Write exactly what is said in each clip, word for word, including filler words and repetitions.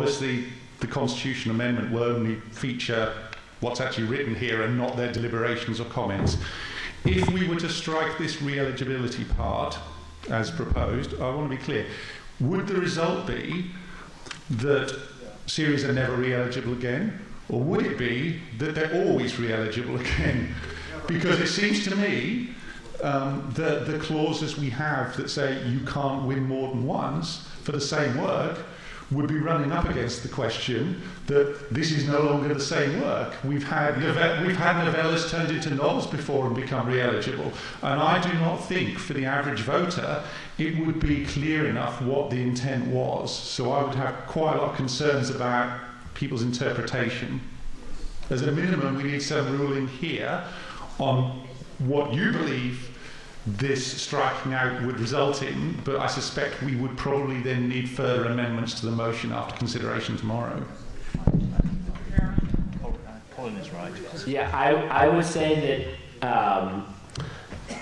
obviously the Constitution Amendment will only feature what's actually written here and not their deliberations or comments. If we were to strike this re-eligibility part, as proposed, I want to be clear, would the result be that Syrians are never re-eligible again? Or would it be that they're always re-eligible again? Because it seems to me um, that the clauses we have that say you can't win more than once for the same work would be running up against the question that this is no longer the same work. We've had, we've had novellas turned into novels before and become re-eligible. And I do not think, for the average voter, it would be clear enough what the intent was. So I would have quite a lot of concerns about people's interpretation. As a minimum, we need some ruling here on what you believe this striking out would result in, but I suspect we would probably then need further amendments to the motion after consideration tomorrow. Colin is right. Yeah, I, I would say that um,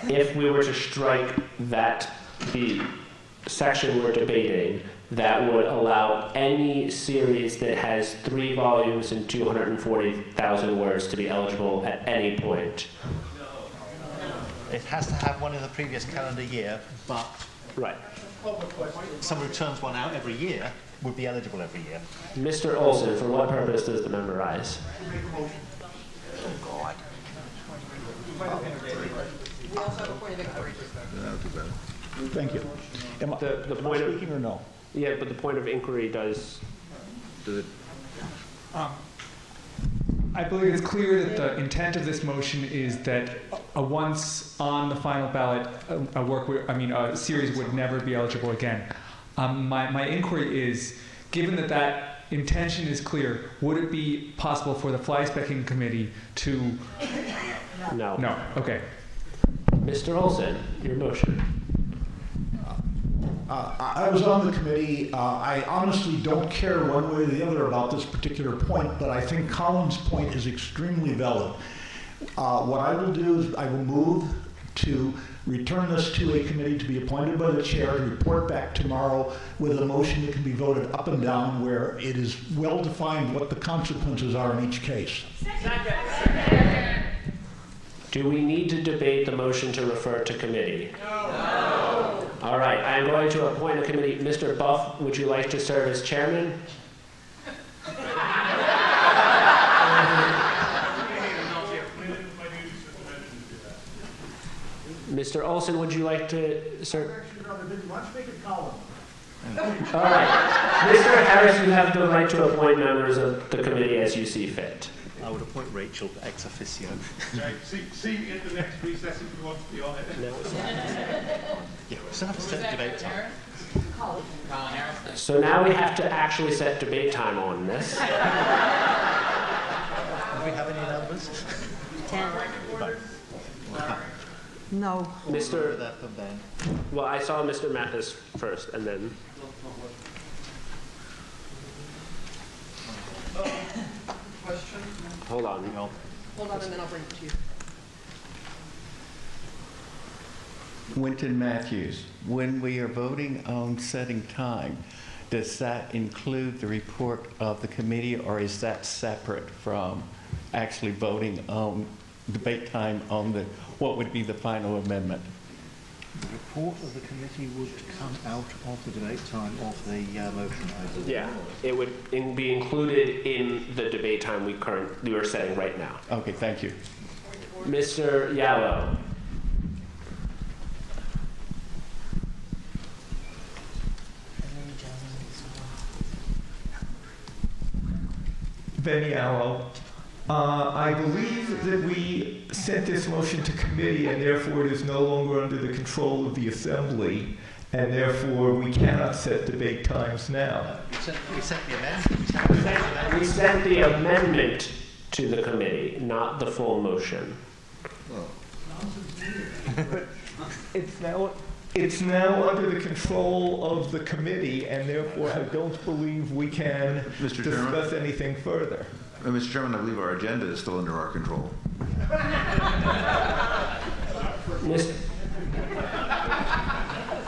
if we were to strike that the section we're debating, that would allow any series that has three volumes and two hundred forty thousand words to be eligible at any point. It has to have one in the previous calendar year, but right. Someone who turns one out every year would be eligible every year. Mister Olson, for what purpose does the member rise? Oh, God. Thank you. Am I, the, the point am I speaking of, or no? Yeah, but the point of inquiry does... does it, um, I believe it's clear that the intent of this motion is that a once on the final ballot, a, a work, I mean, a series would never be eligible again. Um, my, my inquiry is, given that that intention is clear, would it be possible for the fly-specking committee to? No. No. Okay. Mister Olson, your motion. Uh, I was on the committee. Uh, I honestly don't care one way or the other about this particular point, but I think Colin's point is extremely valid. Uh, what I will do is I will move to return this to a committee to be appointed by the chair and report back tomorrow with a motion that can be voted up and down where it is well defined what the consequences are in each case. Do we need to debate the motion to refer to committee? No. No. All right, I'm going to appoint a committee. Mister Buff, would you like to serve as chairman? Mister Olson, would you like to serve? All right, Mister Harris, you have the right to appoint members of the committee as you see fit. I would appoint Rachel ex officio. Okay, see, see you in the next recess if you want to be on it. No, it's not. Yeah, we still have to set debate time. So now we have to actually set debate time on this. Do we have any numbers? Ten. No. Mister Well, I saw Mister Mathis first, and then. Question? Hold on. No. Hold on, and then I'll bring it to you. Winton Matthews, when we are voting on setting time, does that include the report of the committee, or is that separate from actually voting on debate time on the what would be the final amendment? The report of the committee would come out of the debate time of the uh, motion. Yeah, it would in be included in the debate time we currently are setting right now. Okay, thank you. Mister Yallo. Ben Yallo. Uh, I believe that we sent this motion to committee and therefore it is no longer under the control of the Assembly and therefore we cannot set debate times now. We sent the amendment. We sent the amendment to the committee, not the full motion. it's now it's now under the control of the committee and therefore I don't believe we can Mister discuss anything further. Uh, Mister Chairman, I believe our agenda is still under our control.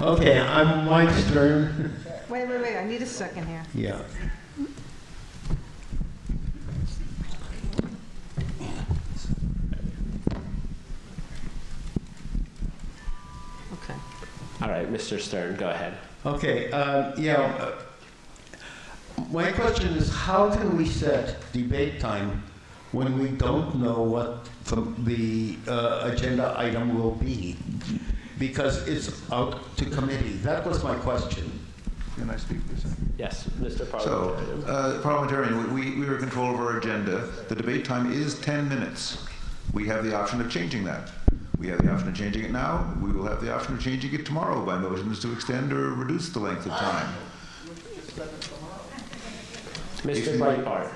Okay, I'm Mike Stern. Wait, wait, wait, I need a second here. Yeah. All right, Mister Stern, go ahead. Okay, um, yeah. Uh, my question is, how can we set debate time when we don't know what the uh, agenda item will be? Because it's out to committee. That was my question. Can I speak for a second? Yes, Mister Parliamentarian. So, uh, Parliamentarian, we, we are in control of our agenda. The debate time is ten minutes. We have the option of changing that. We have the option of changing it now. We will have the option of changing it tomorrow by motions to extend or reduce the length of time. Mister Breitbart.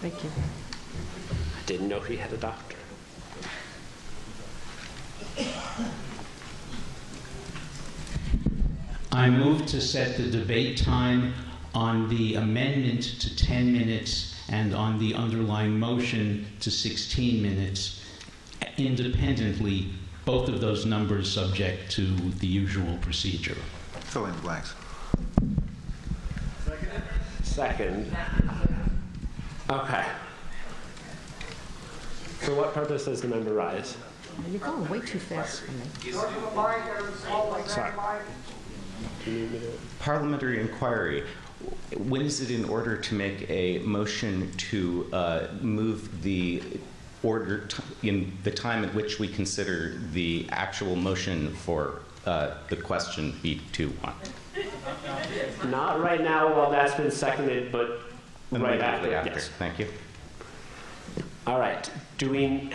Thank you. I didn't know he had a doctor. I move to set the debate time on the amendment to ten minutes and on the underlying motion to sixteen minutes independently, both of those numbers subject to the usual procedure. Fill in the blanks. Second. Second. Okay. For what purpose does the member rise? You're going way too fast for me. Sorry. Parliamentary inquiry. When is it in order to make a motion to uh, move the order t in the time at which we consider the actual motion for uh, the question B two one? Not right now. Well, that's been seconded, but right after. after. Yes. Thank you. All right. Do we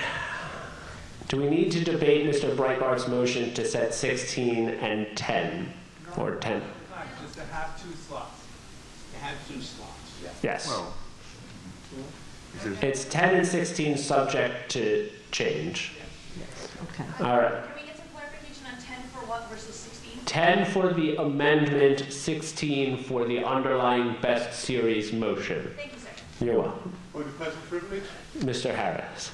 do we need to debate Mister Breitbart's motion to set sixteen and ten? Or ten. Just to have two slots. To have two slots. Yeah. Yes. Well, it's ten and sixteen subject to change. Yes. Okay. Okay. All right. Can we get some clarification on ten for what versus sixteen? ten for the amendment, sixteen for the underlying best series motion. Thank you, sir. You're welcome. With the pleasant privilege? Mister Harris.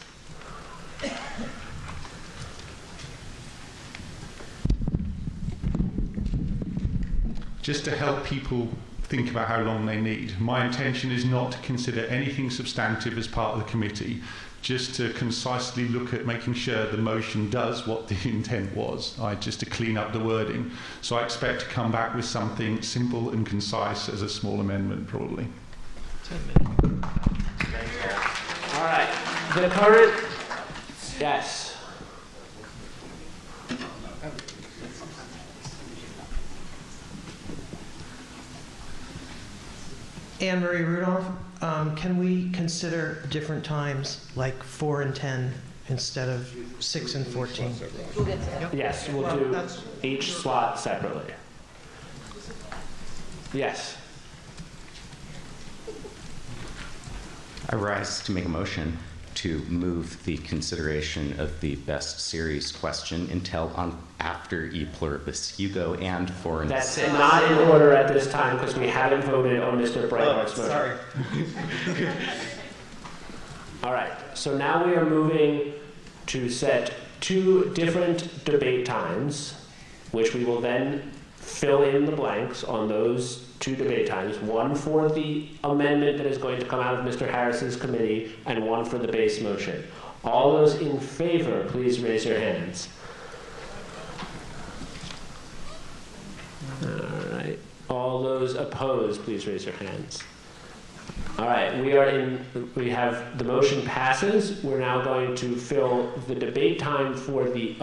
Just to help people think about how long they need. My intention is not to consider anything substantive as part of the committee, just to concisely look at making sure the motion does what the intent was, I, just to clean up the wording. So I expect to come back with something simple and concise as a small amendment, probably. ten minutes. All right. The current... Yes. Anne Marie Rudolph, um, can we consider different times, like four and ten instead of six and fourteen? We'll get to that. Yes, we'll well, do that's... each slot separately. Yes. I rise to make a motion to move the consideration of the best series question until on after E pluribus Hugo and for an That's it. Not in order at this time because we haven't voted on Mister Breitbart's motion. Sorry. All right. So now we are moving to set two different debate times, which we will then fill in the blanks on those two debate times, one for the amendment that is going to come out of Mister Harris's committee and one for the base motion. All those in favor, please raise your hands. All right. All those opposed, please raise your hands. All right. We are in, we have the motion passes. We're now going to fill the debate time for the,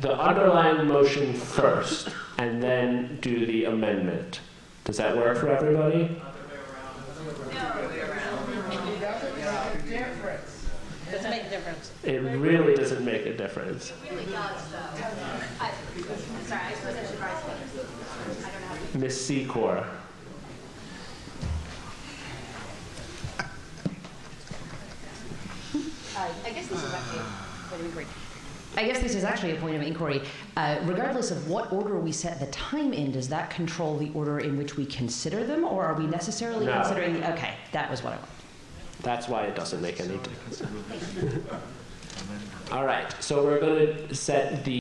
the underlying motion first and then do the amendment. Does that work for everybody? Doesn't make a difference. It really doesn't make a difference. It really does, though. I, I'm sorry, I suppose I should rise. I don't know how to. Miz Secor. Uh, I guess this is actually what we agree. I guess this is actually a point of inquiry. Uh, regardless of what order we set the time in, does that control the order in which we consider them, or are we necessarily no. considering the, okay, that was what I wanted. That's why it doesn't make any difference. All right, so we're going to set the